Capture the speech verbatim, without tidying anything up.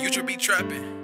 Future be trapping.